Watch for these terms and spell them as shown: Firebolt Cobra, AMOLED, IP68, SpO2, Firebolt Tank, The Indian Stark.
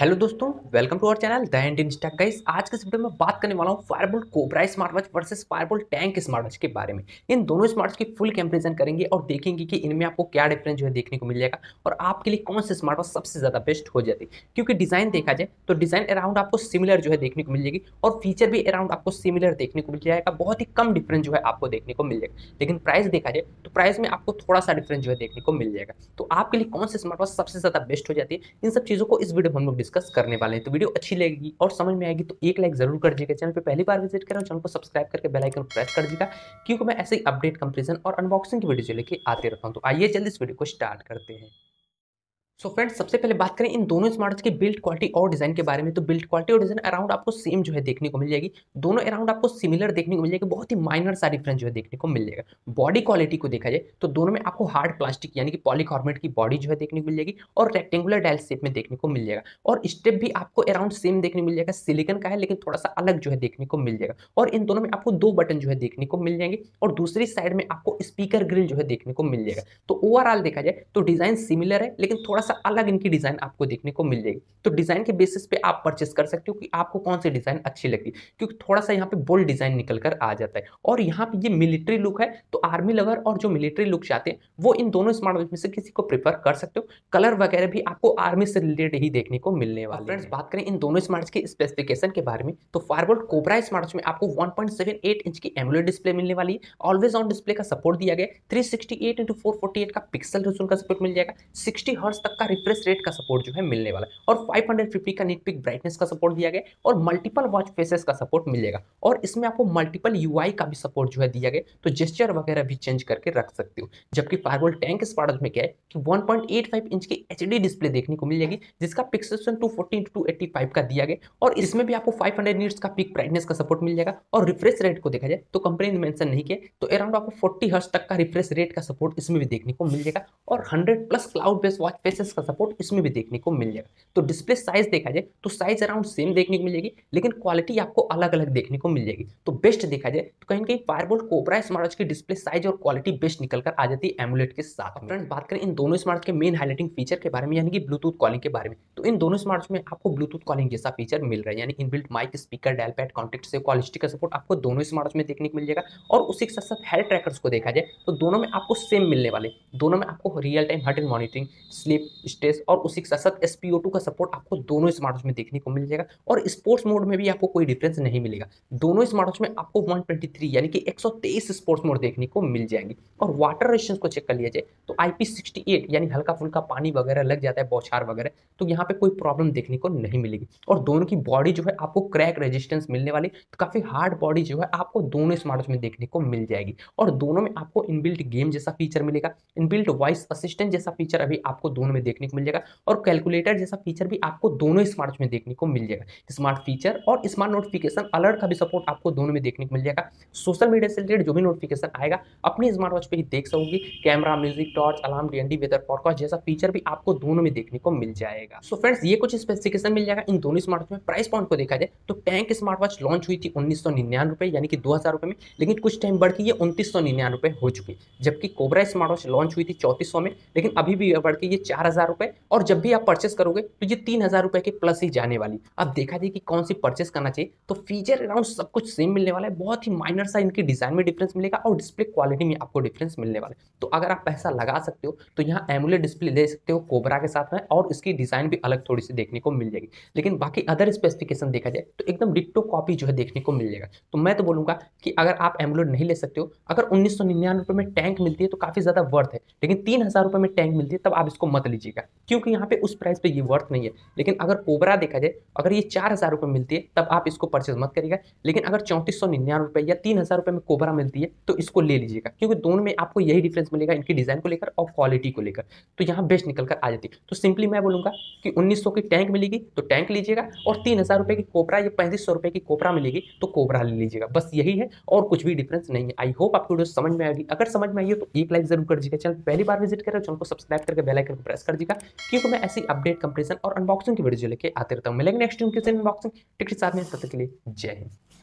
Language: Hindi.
हेलो दोस्तों, welcome to our channel the Indian Stark. Guys, आज के इस वीडियो में बात करने वाला हूँ Fireboltt Cobra smart watch versus Fireboltt tank smart watch के बारे में। इन दोनों स्मार्ट वॉच की फुल कंपैरिजन करेंगे और देखेंगे कि इनमें आपको क्या डिफरेंस जो है देखने को मिल जाएगा और आपके लिए कौन से स्मार्ट वॉच सबसे ज़्यादा बेस्ट हो जाती है। क्योंकि डिज़ाइन देखा जाए तो डिज़ाइन अराउंड आपको सिमिलर जो है देखने को मिल जाएगी और फीचर भी अराउंड आपको सिमिलर देखने को मिल जाएगा, बहुत ही कम डिफरेंस जो है आपको देखने को मिल जाएगा। लेकिन प्राइस देखा जाए तो प्राइस में आपको थोड़ा सा डिफरेंस जो है देखने को मिल जाएगा। तो आपके लिए कौन से स्मार्ट वॉच सबसे ज़्यादा बेस्ट हो जाती है, इन सब चीज़ों को इस वीडियो में हम लोग डिस्कस करने वाले हैं। तो वीडियो अच्छी लगेगी और समझ में आएगी तो एक लाइक जरूर कर दीजिएगा। चैनल पे पहली बार विजिट कर रहे हो, चैनल को सब्सक्राइब करके बेल आइकन प्रेस कर दीजिएगा, क्योंकि मैं ऐसे ही अपडेट, कंपैरिजन और अनबॉक्सिंग की वीडियो लेके आते रहता हूं। तो आइए जल्दी इस वीडियो को स्टार्ट करते हैं। सो फ्रेंड्स, सबसे पहले बात करें इन दोनों स्मार्ट वॉच के बिल्ड क्वालिटी और डिज़ाइन के बारे में। तो बिल्ड क्वालिटी और डिज़ाइन अराउंड आपको सेम जो है देखने को मिल जाएगी, दोनों अराउंड आपको सिमिलर देखने को मिल जाएगी, बहुत ही माइनर सा डिफरेंस जो है देखने को मिल जाएगा। बॉडी क्वालिटी को देखा जाए तो दोनों में आपको हार्ड प्लास्टिक यानी कि पॉलीकार्बोनेट की बॉडी जो है देखने को मिल जाएगी और रेक्टेंगुलर डायल शेप में देखने को मिल जाएगा। और स्टेप भी आपको अराउंड सेम देखने को मिल जाएगा, सिलिकन का है लेकिन थोड़ा सा अलग जो है देखने को मिल जाएगा। और इन दोनों में आपको दो बटन जो है देखने को मिल जाएंगे और दूसरी साइड में आपको स्पीकर ग्रिल जो है देखने को मिल जाएगा। तो ओवरऑल देखा जाए तो डिज़ाइन सिमिलर है लेकिन थोड़ा अलग इनकी डिजाइन आपको देखने को मिल जाएगी। तो डिजाइन के बेसिस पे आप परचेस कर सकते हो कि आपको कौन सी डिजाइन अच्छी लगी, क्योंकि थोड़ा सा यहाँ पे बोल्ड डिजाइन निकल कर आ जाता है। और यहाँ पे ये मिलिट्री लुक है तो आर्मी लवर और जो मिलिट्री लुक चाहते हैं वो इन दोनों स्मार्ट वॉच में से किसी को प्रेफर कर सकते हो। कलर वगैरह भी आपको आर्मी से रिलेटेड ही देखने को मिलने वाले। फ्रेंड्स, बात करें इन दोनों स्मार्ट वॉच के स्पेसिफिकेशन के बारे में तो फायरबोल्ट कोबरा स्मार्ट वॉच में आपको 1.78 इंच की एमोलेड डिस्प्ले मिलने वाली है। ऑलवेज ऑन डिस्प्ले का सपोर्ट दिया गया, 368x448 का पिक्सल रेजोल्यूशन का सपोर्ट मिल जाएगा, 60 हर्ट्ज तक का रिफ्रेश रेट का सपोर्ट जो है मिलने वाला है और 550 का निटपिक ब्राइटनेस का सपोर्ट दिया गया और मल्टीपल वॉच फेसेस का सपोर्ट मिलेगा। और इसमें आपको मल्टीपल यूआई का भी सपोर्ट जो है दिया गया, तो जेस्चर वगैरह भी चेंज करके रख सकते हो। जबकि फायरबोल्ट टैंक स्मार्ट वॉच में क्या है कि 1.85 इंच की एचडी डिस्प्ले देखने को मिल जाएगी, जिसका पिक्सेलेशन 240x285 का दिया गया और इसमें भी आपको 500 नीट्स का पिक ब्राइटनेस का सपोर्ट मिल जाएगा। और रिफ्रेश रेट को देखा जाए तो कंपनी ने मेंशन नहीं किया, तो अराउंड आपको 40 हर्ट्ज तक का रिफ्रेश रेट का सपोर्ट इसमें भी देखने को मिल जाएगा और 100+ क्लाउड बेस्ड वॉच फेसेस का सपोर्ट इसमें भी देखने को मिल जाएगा। तो डिस्प्ले साइज देखा जाए तो साइज अराउंड सेम देखने को मिल जाएगी लेकिन क्वालिटी आपको अलग अलग देखने को मिल जाएगी। तो बेस्ट देखा जाए तो कहीं कहीं फायरबोल्ट कोबरा स्मार्ट वॉच की डिस्प्ले साइज और क्वालिटी बेस्ट निकल कर आ जाती है एमुलेट के साथ। फ्रेंड्स, बात करें इन दोनों स्मार्ट वॉच के मेन हाईलाइटिंग फीचर के बारे में यानी कि ब्लूटूथ कॉलिंग के बारे में, तो इन दोनों स्मार्ट वॉच में आपको ब्लूटूथ कॉलिंग जैसा फीचर मिल रहा है, यानी inbuilt mic, speaker, dial pad, contact से कॉल हिस्ट्री का सपोर्ट आपको दोनों स्मार्ट वॉच में देखने को मिल जाएगा। और उसी के साथ साथ हेल्थ ट्रैकर्स को देखा जाए तो दोनों में आपको सेम मिलने वाले, दोनों में आपको real time heart rate monitoring, sleep, stress और उसी के साथ साथ SpO2 का सपोर्ट आपको दोनों स्मार्ट वॉच में देखने को मिल जाएगा। और स्पोर्ट्स मोड में भी आपको कोई डिफरेंस नहीं मिलेगा, दोनों स्मार्ट वॉच में आपको 123 यानी कि 123 स्पोर्ट्स मोड देखने को मिल जाएंगे। और वाटर रेजिस्टेंस को चेक कर लिया जाए तो IP68 यानी हल्का फुल्का पानी वगैरह लग जाता है, बौछार वगैरह, तो यहाँ पे कोई प्रॉब्लम देखने को नहीं मिलेगी। और दोनों की बॉडी जो है आपको क्रैक रेजिस्टेंस मिलने वाली, तो काफ़ी हार्ड बॉडी जो है आपको दोनों स्मार्ट वॉच में देखने को मिल जाएगी। और दोनों में आपको इनबिल्ट गेम जैसा फीचर मिलेगा, इनबिल्ट वॉइस असिस्टेंट जैसा फीचर अभी आपको दोनों में देखने को मिल जाएगा और कैलकुलेटर जैसा फीचर भी आपको दोनों स्मार्ट वॉच में देखने को मिल जाएगा। स्मार्ट फीचर और स्मार्ट नोटिफिकेशन अलर्ट का भी सपोर्ट आपको दोनों में देखने को मिल जाएगा। सोशल मीडिया से रिलेटेड जो भी नोटिफिकेशन आएगा अपने स्मार्ट वॉच पे ही देख सकोगे। Camera, music, torch, alarm, DND, weather forecast जैसा फीचर भी आपको दोनों में देखने को मिल जाएगा। सो फ्रेंड्स, ये कुछ स्पेसिफिकेशन मिल जाएगा इन दोनों स्मार्ट वॉच में। प्राइस पॉइंट को देखा जाए तो टैंक स्मार्ट वॉच लॉन्च हुई थी 1999 यानी कि 2000 में, लेकिन कुछ टाइम बढ़ के ये 2999 हो चुकी। जबकि कोबरा स्मार्ट वॉच लॉन्च हुई थी 3400 में, लेकिन अभी भी बढ़ के ये 4000 रुपये और जब भी आप परचेस करोगे तो ये 3000 रुपये के प्लस ही जाने वाली। अब देखा जाए कि कौन सी परचेस करना चाहिए, तो फीचर अराउंड सब कुछ सेम मिलने वाला है, बहुत ही माइनर सा इनके डिज़ाइन में डिफरेंस मिलेगा और डिस्प्ले क्वालिटी में आपको डिफरेंस मिलने वाला है। तो अगर आप पैसा लगा सकते हो तो यहाँ एमुलेट डिस्प्ले ले सकते हो कोबरा के साथ में और इसकी डिज़ाइन भी अलग थोड़ी सी देखने को मिल जाएगी। लेकिन बाकी अदर स्पेसिफिकेशन देखा जाए तो एकदम डिट्टो कॉपी जो है देखने को मिल जाएगा। तो मैं तो बोलूँगा कि अगर आप एमुलेट नहीं ले सकते हो, अगर 1999 में टैंक मिलती है तो काफ़ी ज़्यादा वर्थ है, लेकिन 3000 रुपये में टैंक मिलती है तब आप इसको मत लीजिएगा, क्योंकि यहाँ पे उस प्राइस पे ये वर्थ नहीं है। लेकिन अगर कोबरा देखा जाए, अगर ये 4000 रुपये मिलती है तब आप इसको परचेज मत करिएगा। लेकिन अगर 3499 रुपये या 3000 रुपये में कोबरा मिलती है तो इसको ले लीजिएगा, क्योंकि दोनों में आपको यही डिफरेंस मिलेगा इनकी डिज़ाइन को लेकर और क्वालिटी को लेकर, तो यहाँ बेस्ट निकल कर आ जाती है। तो सिंपली मैं बोलूँगा कि 1900 की टैंक मिलेगी तो टैंक लीजिएगा और 3000 रुपये की कोबरा या 3500 रुपये की कोबरा मिलेगी तो कोबरा ले लीजिएगा। बस यही है और कुछ भी डिफरेंस नहीं है। आई होप आपको वीडियो समझ में आएगी, अगर समझ में आई हो तो एक लाइक जरूर कर दीजिएगा। चैनल पहली बार विजिट करें, चैनल को सब्सक्राइब करके बेल आइकन को प्रेस कर दीजिएगा, क्योंकि मैं ऐसी अपडेट, कंपैरिजन और अनबॉक्सिंग की वीडियो लेके आते रहता हूँ। मिलेंगे नेक्स्ट टाइम किसी अनबॉक्सिंग टिकट साथ में, तब तक के लिए जय हिंद।